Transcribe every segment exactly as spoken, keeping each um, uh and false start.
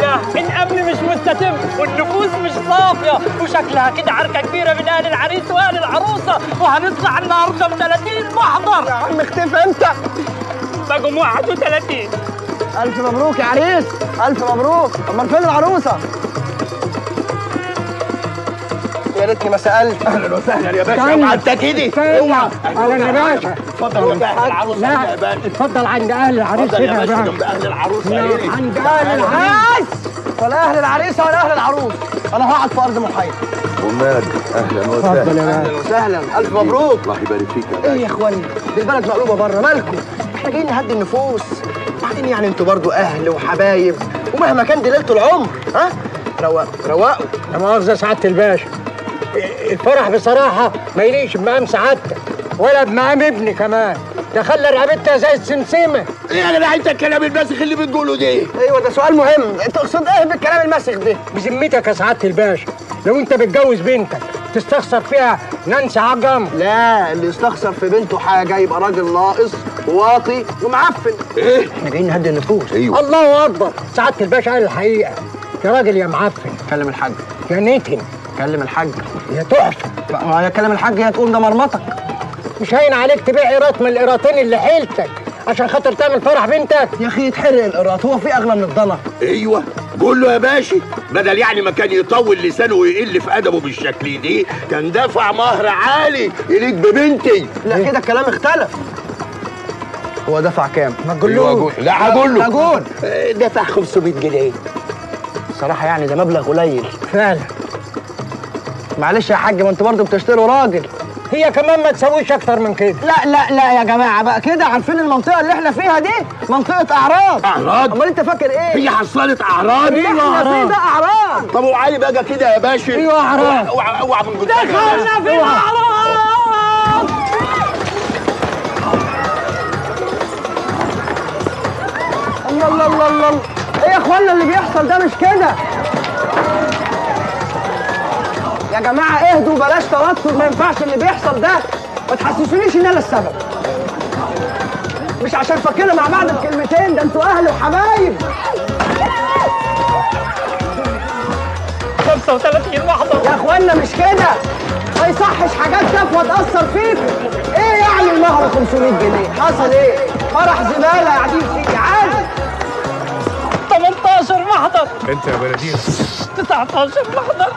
ده الامن مش مستتب والنفوس مش صافيه وشكلها كده عركه كبيره من اهل العريس واهل العروسه وهنطلع النهارده ب ثلاثين محضر. يا عم اختفي انت. بقوا واحد وثلاثين. الف مبروك يا عريس، الف مبروك. امال فين العروسه؟ يا ريتني ما سالت. اهلا وسهلا يا باشا. اوعى انت كده، اوعى. اهلا يا باشا. اتفضل جنب اهل العروسه يا باشا. اتفضل عند اهل العريس كده يا باشا. جنب اهل العروسه. عند اهل العريس ولا اهل العريسه ولا اهل العروس. انا هقعد في ارض محايد. ومال. اهلا وسهلا. اهلا وسهلا، الف مبروك. الله يبارك فيك يا باشا. ايه يا اخواني؟ دي البلد مقلوبه بره، مالكم؟ احنا جايين نهدي النفوس. بعدين يعني انتوا برضو اهل وحبايب ومهما كان دي ليله العمر. ها؟ روقوا روقوا. لا مؤاخذه يا سعاده الباشا. الفرح بصراحة ما يليقش بمقام سعادتك ولا بمقام ابني كمان، ده خلى رقبتها زي السمسمة. ايه يا جدع انت الكلام المسخ اللي بتقوله ده؟ ايوه ده سؤال مهم، انت تقصد ايه بالكلام المسخ ده؟ بذمتك يا سعادة الباشا، لو انت بتجوز بنتك تستخسر فيها نانسي عجم؟ لا، اللي يستخسر في بنته حاجة يبقى راجل ناقص وواطي ومعفن. ايه؟ احنا جايين نهدي النفوس. ايوه. الله أكبر، سعادة الباشا قال الحقيقة، يا راجل يا معفن. كلم الحاج. يا نتن. كلم الحاج. يا تحفه. ما هي كلام الحاج يا تقوم ده مرمطك. مش هين عليك تبيع قيراط من القيراطين اللي حيلتك عشان خاطر تعمل فرح بنتك؟ يا اخي يتحرق القيراط، هو في اغلى من الضنا؟ ايوه، قول له يا باشا بدل يعني ما كان يطول لسانه ويقل في ادبه بالشكل دي كان دافع مهر عالي يليق ببنتي. لا كده الكلام اختلف. هو دفع كام؟ ما تقولوش. لا هقول له. هقول دفع خمسمية جنيه. صراحه يعني ده مبلغ قليل فعلا. معلش يا حاج، ما انتوا برضه بتشتروا راجل. هي كمان ما تسويش اكتر من كده. لا لا لا يا جماعه بقى كده، عارفين المنطقه اللي احنا فيها دي منطقه اعراض. اعراض؟ امال انت فاكر ايه؟ هي حصلت اعراض؟ ايه احنا فيه ده اعراض. طب وعلي بقى كده يا باشا. ايوه اعراض. اوعى اوعى من جدك. دخلنا في اعراض. الله الله الله الله. ايه يا اخوانا اللي بيحصل ده؟ مش كده يا جماعه، اهدوا بلاش توتر، ما ينفعش اللي بيحصل ده. ما تحسسونيش ان انا السبب، مش عشان فكرنا مع بعض بكلمتين، ده انتوا اهل وحبايب. خمسة وثلاثين محضر يا اخوانا، مش كده ما يصحش حاجات تافهه تاثر فيكم. ايه يعني المهر خمسمية جنيه؟ حصل ايه؟ فرح زباله قاعدين فيه. عادي تمنتاشر محضر. انت يا بلدينا. تسعتاشر محضر.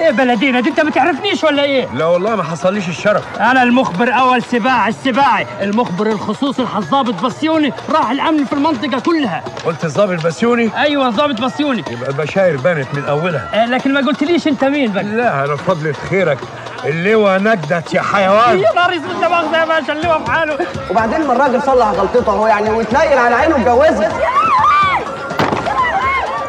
ايه بلدينا دي، انت ما تعرفنيش ولا ايه؟ لا والله ما حصليش الشرف. انا المخبر اول سباعي، السباعي المخبر الخصوصي الظابط بسيوني، راح الامن في المنطقه كلها. قلت الظابط بسيوني؟ ايوه الظابط بسيوني. يبقى البشاير بانت من اولها. آه لكن ما قلتليش انت مين بقى. لا انا بفضل خيرك اللواء نجدت يا حيوان. يا نهار اسود، لا مؤاخذه يا باشا، اللواء في حاله. وبعدين ما الراجل صلح غلطته اهو يعني، واتنيل على عينه واتجوزها.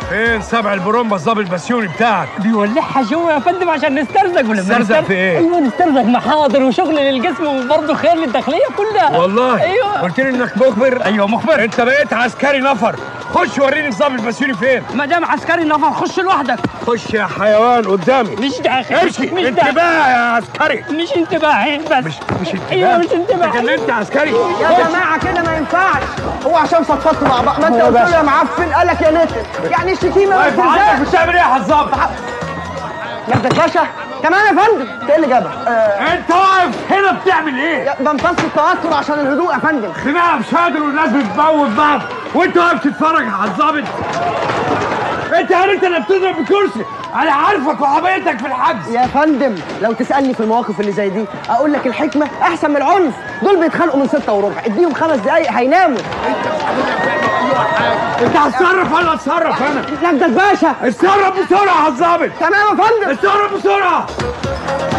فين سبع البرومبا الظابط بسيوني بتاعك؟ بيولعها جوه يا فندم عشان نسترزق. ولا نسترزق في ايه؟ ايوه نسترزق محاضر وشغل للجسم وبرضه خير للداخليه كلها. والله؟ ايوه. قلت لي انك مخبر؟ ايوه مخبر. انت بقيت عسكري نفر، خش وريني الظابط بسيوني فين؟ ما دام عسكري نفر خش لوحدك. خش يا حيوان قدامي. مش داخل. امشي. مش انتباه يا عسكري. مش انتباهي بس. مش مش انتباه. ايوه مش انتباهي. انت كلمت عسكري؟ يا جماعه كده ما ينفعش، هو عشان صفصفتوا مع بعض. ما انت قلت له يا معفن قال لك يا نتن، يعني الشتيمه ما بتنزلش. مش هتعمل ايه يا الظابط؟ نجدت باشا كمان يا فندم. انت ايه اللي جابك؟ أه... انت واقف هنا بتعمل ايه؟ بمتص التوتر عشان الهدوء يا فندم. خناقه مش قادر والناس بتموت بعض وانت واقف تتفرج على الظابط. انت انت اللي بتضرب بالكرسي، انا عارفك وحبيتك في الحجز. يا فندم لو تسالني في المواقف اللي زي دي اقول لك الحكمه احسن من العنف. دول بيتخانقوا من ستة وربع، اديهم خمس دقايق هيناموا. انت هتصرف ولا اتصرف انا؟ نجدت باشا اتصرف بسرعه يا الظابط. تمام يا فندم. اتصرف بسرعه.